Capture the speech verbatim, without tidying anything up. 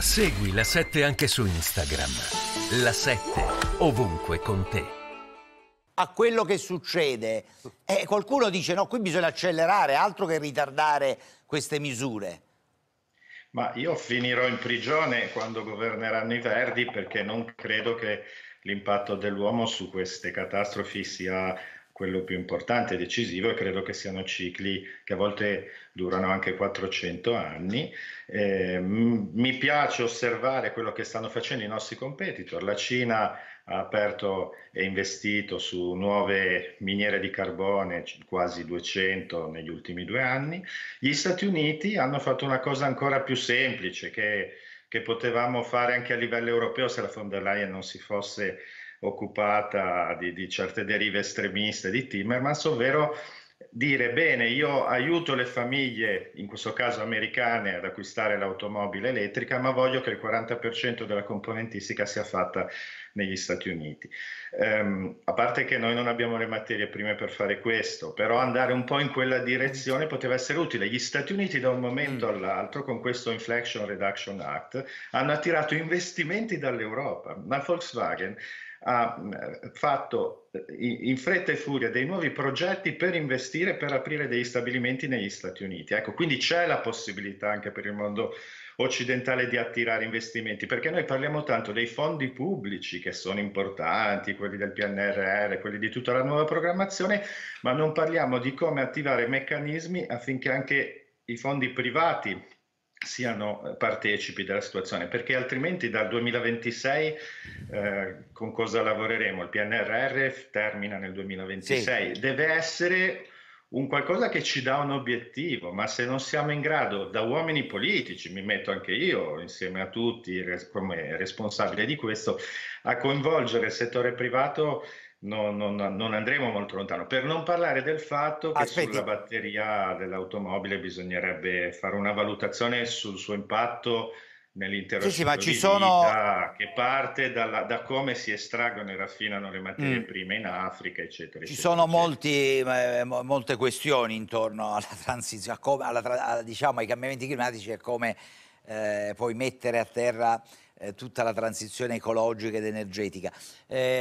Segui la sette anche su Instagram. la sette, ovunque con te. A quello che succede. Eh, qualcuno dice no, qui bisogna accelerare, altro che ritardare queste misure. Ma io finirò in prigione quando governeranno i Verdi, perché non credo che l'impatto dell'uomo su queste catastrofi sia quello più importante e decisivo, e credo che siano cicli che a volte durano anche quattrocento anni. Eh, mi piace osservare quello che stanno facendo i nostri competitor. La Cina ha aperto e investito su nuove miniere di carbone, quasi duecento negli ultimi due anni. Gli Stati Uniti hanno fatto una cosa ancora più semplice, che, che potevamo fare anche a livello europeo se la von der Leyen non si fosse occupata di, di certe derive estremiste di Timmermans, ovvero dire bene, io aiuto le famiglie, in questo caso americane, ad acquistare l'automobile elettrica, ma voglio che il quaranta per cento della componentistica sia fatta negli Stati Uniti. Ehm, a parte che noi non abbiamo le materie prime per fare questo, però andare un po' in quella direzione poteva essere utile. Gli Stati Uniti da un momento all'altro, con questo Inflation Reduction Act, hanno attirato investimenti dall'Europa. La Volkswagen ha fatto in fretta e furia dei nuovi progetti per investire, per aprire degli stabilimenti negli Stati Uniti. Ecco, quindi c'è la possibilità anche per il mondo occidentale di attirare investimenti, perché noi parliamo tanto dei fondi pubblici che sono importanti, quelli del P N R R, quelli di tutta la nuova programmazione, ma non parliamo di come attivare meccanismi affinché anche i fondi privati siano partecipi della situazione, perché altrimenti dal duemilaventisei eh, con cosa lavoreremo? Il P N R R termina nel duemilaventisei, sì. Deve essere un qualcosa che ci dà un obiettivo, ma se non siamo in grado, da uomini politici, mi metto anche io insieme a tutti come responsabile di questo, a coinvolgere il settore privato, Non, non, non andremo molto lontano, per non parlare del fatto che Aspetti. sulla batteria dell'automobile bisognerebbe fare una valutazione sul suo impatto nell'intero sì, sì, ma ci sono... che parte dalla, da come si estraggono e raffinano le materie mm. prime in Africa, eccetera. Ci eccetera, sono eccetera. Molti, eh, molte questioni intorno alla transizione, a come, alla, alla, diciamo, ai cambiamenti climatici e come eh, poi mettere a terra eh, tutta la transizione ecologica ed energetica. Eh,